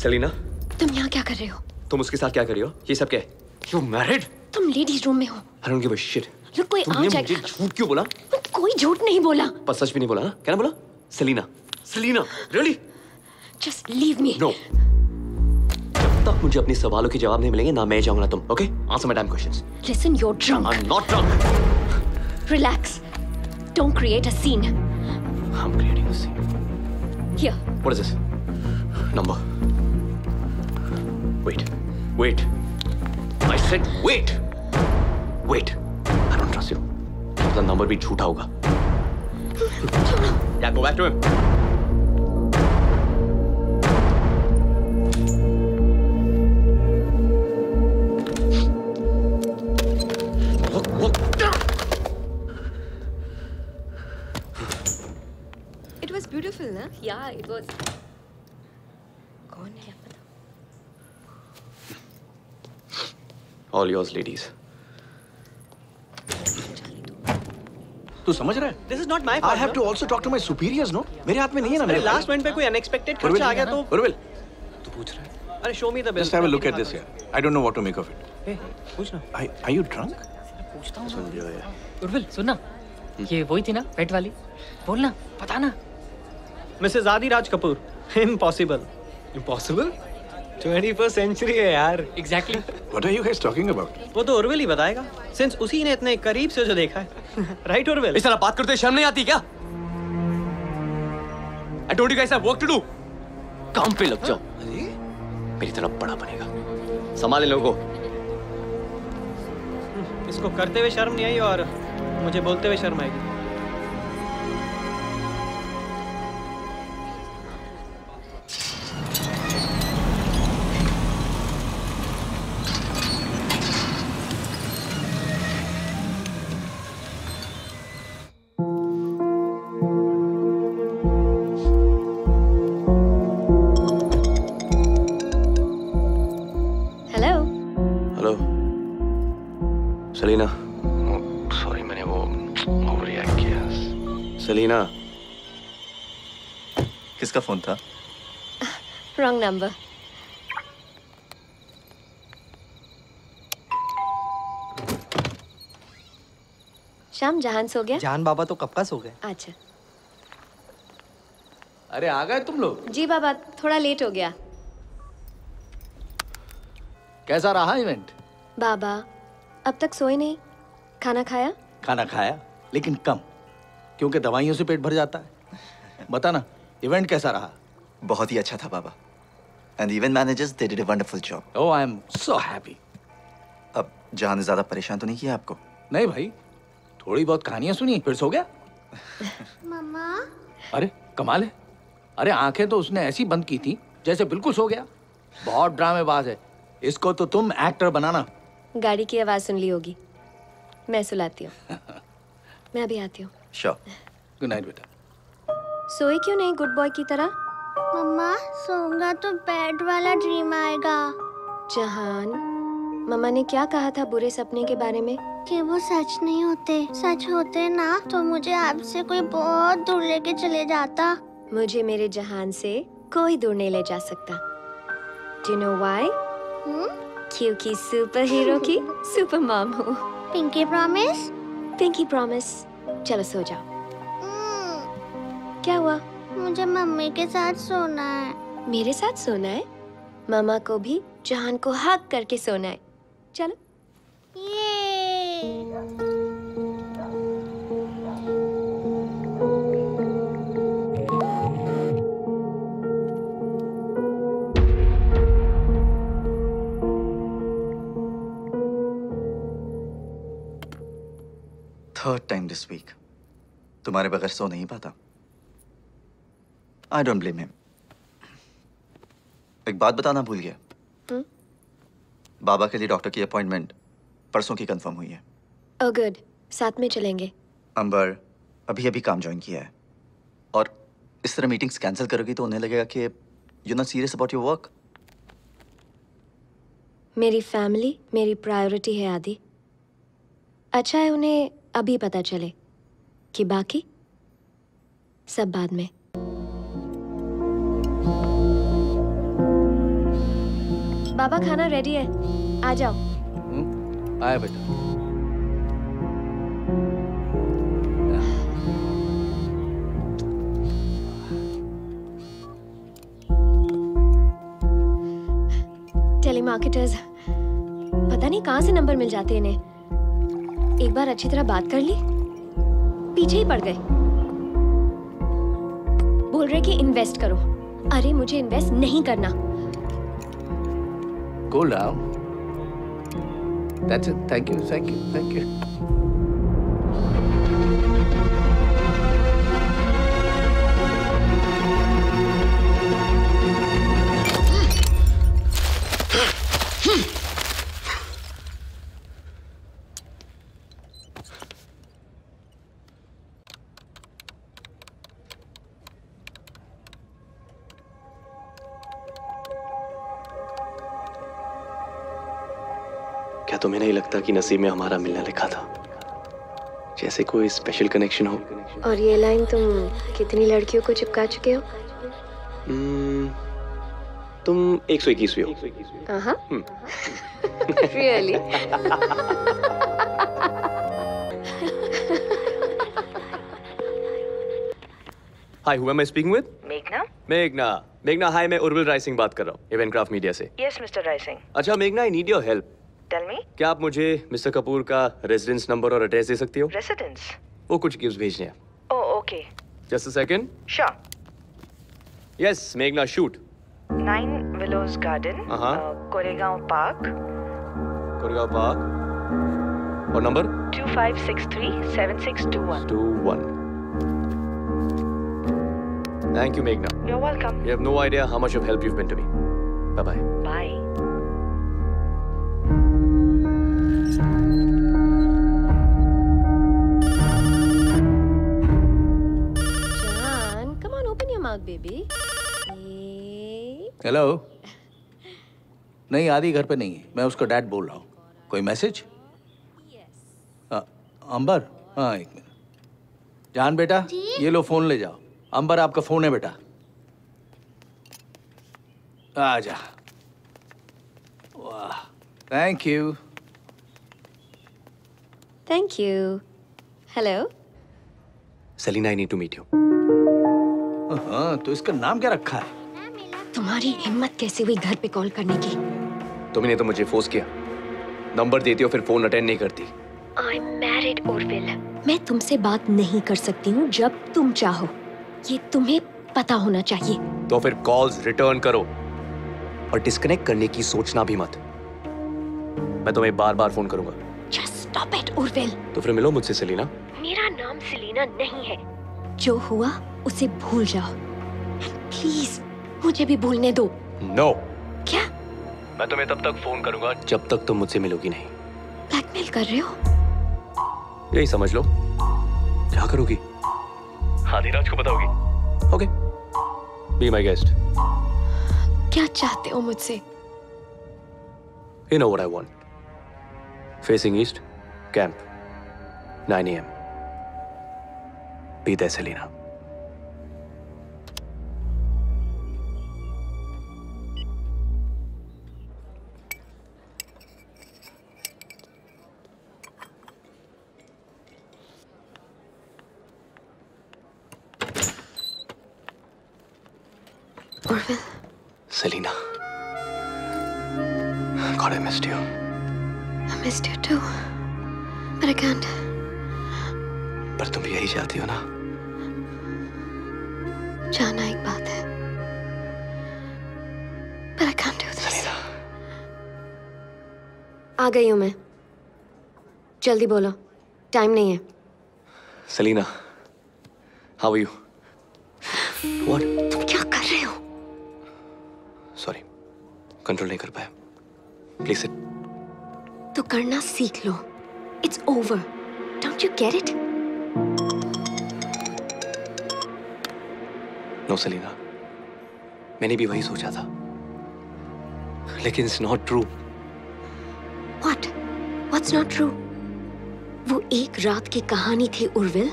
Selina, तुम यहाँ क्या कर रहे हो? तुम उसके साथ क्या कर रही हो? ये सब क्या है? You married? तुम लेडीज रूम में हो। I don't give a shit। लोग कोई आ जाए। तुमने मुझे झूठ क्यों बोला? कोई झूठ नहीं बोला। पर सच भी नहीं बोला ना? क्या ना बोला? Selina, Selina, really? Just leave me। No। जब तक मुझे अपने सवालों के जवाब नहीं मिलेंगे ना मैं जाऊँगा तुम, okay? Answer my damn questions। Listen, you're drunk। I'm not drunk। Relax। Don't create a scene। I'm creating a scene। Here। What is this? Number। Wait, wait. I said wait, wait. I don't trust you. The number भी झूठा होगा। Yeah, go back to him. It was beautiful, na? Yeah, it was. कौन है? All yours, ladies. तू समझ रहा है? This is not my fault. I have to also talk to my superiors, no? मेरे हाथ में नहीं है ना मेरे। Last minute पे कोई unexpected खर्चा आ गया तो। Urvil, तू पूछ रहा है? अरे show me the bill. Just have a look at this, yeah. I don't know what to make of it. Hey, पूछ ना। Are you drunk? पूछता हूँ। सुन रहा है? Urvil, सुनना। ये वही थी ना pet वाली? बोलना, पता ना? Mrs. Adhiraj Kapoor. Impossible. Impossible? 21st century है यार। Exactly. What are you guys talking about? वो तो Orville ही बताएगा, since उसी ने इतने करीब से जो देखा है, right Orville? इस तरह बात करते शर्म नहीं आती क्या? I told you guys I have work to do. काम पे लग जाओ। मेरी तरह बड़ा बनेगा। संभाले लोगों। इसको करते हुए शर्म नहीं आई और मुझे बोलते हुए शर्म आएगी। सेलिना, सॉरी मैंने वो ओवररिएक्ट किया। सेलिना, किसका फोन था? Wrong number. शाम जहान सो गया? जहान बाबा तो कब का सो गए। अच्छा। अरे आ गए तुम लोग? जी बाबा, थोड़ा लेट हो गया। कैसा रहा इवेंट? बाबा अब तक सोए नहीं, खाना खाया? खाना खाया, लेकिन कम, क्योंकि दवाइयों से पेट भर जाता है। बता ना, इवेंट कैसा रहा? बहुत ही अच्छा था बाबा। And event managers they did a wonderful job. Oh, I am so happy. अब जहाँ ने ज़्यादा परेशान तो नहीं किया आपको? नहीं भाई, थोड़ी बहुत कहानियाँ सुनी, फिर सो गया। मामा? अरे कमाल है, अरे आँखें तो उसने ऐसी बंद की थी, जैसे बिल्कुल सो गया। बहुत ड्रामेबाज है, इसको तो तुम एक्टर बनाना। गाड़ी की आवाज सुन ली होगी, मैं सुलाती हूँ। मैं अभी आती हूँ। Sure. Good night बेटा। सोए क्यों नहीं गुड बॉय की तरह? मम्मा सोऊंगा तो बैड वाला ड्रीम आएगा। जहान, मम्मा ने क्या कहा था बुरे सपने के बारे में? कि वो सच नहीं होते, सच होते ना तो मुझे आपसे कोई बहुत दूर लेके चले जाता। मुझे मेरे जहान से कोई दूर नहीं ले जा सकता। Do you know why? क्योंकि सुपर हीरो की सुपर मॉम हूँ। Pinky promise? Pinky promise. चलो सो जाओ। क्या हुआ? मुझे मम्मी के साथ सोना है। मेरे साथ सोना है? मामा को भी जहान को हक करके सोना है। चलो। ये। Third time this week. तुम्हारे बगैर सो नहीं पाता। I don't blame him. एक बात बताना भूल गया। बाबा के लिए डॉक्टर की अपॉइंटमेंट परसों की कंफर्म हुई है। Oh good. साथ में चलेंगे। अंबर अभी अभी काम ज्वाइन किया है और इस तरह मीटिंग्स कैंसिल करोगी तो उन्हें लगेगा कि you're not serious about your work. मेरी फैमिली मेरी प्रायोरिटी है आदि। अच्छा है उन्हें अभी पता चले कि बाकी सब बाद में। बाबा खाना रेडी है, आ जाओ। आया बेटा। टेलीमार्केटर्स, पता नहीं कहाँ से नंबर मिल जाते हैं इन्हें। एक बार अच्छी तरह बात कर ली, पीछे ही पड़ गए। बोल रहे कि इन्वेस्ट करो, अरे मुझे इन्वेस्ट नहीं करना। Cool down. That's it. Thank you. Thank you. Thank you. तुम्हें नहीं लगता कि नसीब में हमारा मिलना लिखा था, जैसे कोई स्पेशल कनेक्शन हो? और ये लाइन तुम कितनी लड़कियों को चिपका चुके हो? तुम 121वीं हो। Really? Hi, who am I speaking with? मेघना। मेघना, हाय, मैं उर्विल राइसिंग बात कर रहा हूँ, इवेंट क्राफ्ट मीडिया से। Yes mister Rising. अच्छा मेघना, I need your help. Tell me? क्या आप मुझे मिस्टर कपूर का रेजिडेंस नंबर और एड्रेस दे सकती हो? रेजिडेंस? वो कुछ गिफ्ट्स भेजने हैं। Oh okay. Just a second. Sure. Yes, मेघना, shoot. 9 Willows Garden, Koregaon park. और नंबर? 25637621. 21. Thank you, Meghna. You're welcome. You have no idea how much of help you've been to me. Bye bye. Bye. John, come on, open your mouth, baby. Hello. नहीं, आदि घर पे नहीं है, मैं उसको डैड बोल रहा हूँ। कोई मैसेज? अंबर, हाँ एक मिनट। जान बेटा, ये लो फोन ले जाओ। अंबर, आपका फोन है बेटा, आ जा। वाह, thank you. Thank you. Hello. Selina, I need to meet you. तो इसका नाम क्या रखा है? तुम्हारी हिम्मत कैसे हुई घर पे कॉल करने की? तुमने तो मुझे फोर्स किया। नंबर देती हो फिर फोन अटेंड नहीं करती। I'm married, Orville. मैं तुमसे बात नहीं कर सकती हूँ जब तुम चाहो, ये तुम्हें पता होना चाहिए। तो फिर कॉल्स रिटर्न करो और डिस्कनेक्ट करने की सोचना भी मत। मैं तुम्हें बार बार फोन करूंगा। Stop it, Urvil. तो फिर मिलो मुझसे सेलिना। मेरा नाम सेलिना नहीं है। जो हुआ उसे भूल जाओ। प्लीज मुझे भी भूलने दो। No. क्या? मैं तुम्हें तब तक फोन करूंगा जब तक तुम मुझसे मिलोगी नहीं। ब्लैकमेल कर रहे हो? यही समझ लो। क्या करोगी? आदिराज को बताओगी। Okay. Be my guest. क्या चाहते हो मुझसे? You know what I want. Facing East Camp, 9 AM. Be there, Selina. Orville. Selina. God, I missed you. I missed you too, but I can't. पर तुम यही चाहती हो ना? जाना एक बात है, but I can't do this. आ गई हूँ मैं। जल्दी बोलो, टाइम नहीं है। Selina, how are you? What? तुम क्या कर रहे हो? Sorry, कंट्रोल नहीं कर पाया। Please sit. तो करना सीख लो। It's over. Don't you get it? No, Selina. मैंने भी वही सोचा था, लेकिन it's not true. What? What's not true? वो एक रात की कहानी थी उर्विल,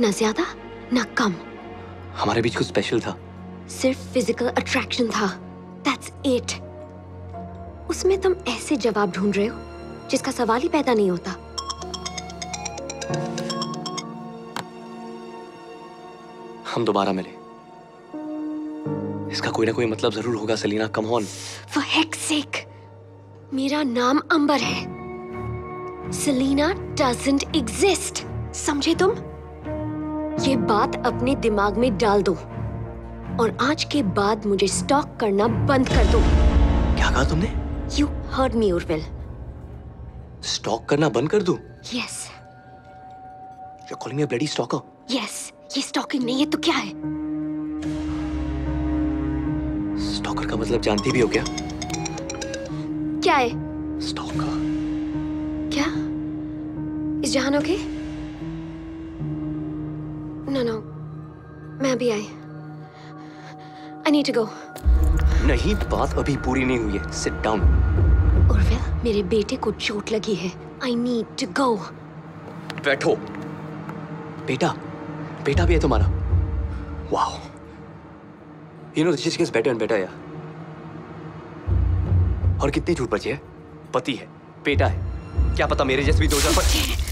ना ज्यादा ना कम। हमारे बीच कुछ स्पेशल था। सिर्फ फिजिकल अट्रैक्शन था। That's it. उसमें तुम ऐसे जवाब ढूंढ रहे हो जिसका सवाल ही पैदा नहीं होता। हम दोबारा मिले, इसका कोई ना कोई मतलब जरूर होगा। Selina come on. For heck's sake, मेरा नाम अंबर है। सेलिना डजंट एग्जिस्ट, समझे तुम? ये बात अपने दिमाग में डाल दो और आज के बाद मुझे स्टॉक करना बंद कर दो। क्या कहा तुमने? You heard me, Urvil. Stalk करना बंद कर दूं? Yes. You're calling me a bloody stalker? Yes. ये स्टॉकिंग नहीं है तो क्या है? स्टॉकर का मतलब जानती भी हो क्या? क्या है? स्टॉकर। क्या? इस जहान ओके? No. मैं अभी आई। I need to go. नहीं, बात अभी पूरी नहीं हुई है। Sit down. Orville, मेरे बेटे को चोट लगी है। I need to go. बैठो। बेटा भी है तुम्हारा। Wow. You know this is getting better and better यार। और कितनी झूठ बची है? पति है, बेटा है। क्या पता मेरे जैसे भी 2000 पर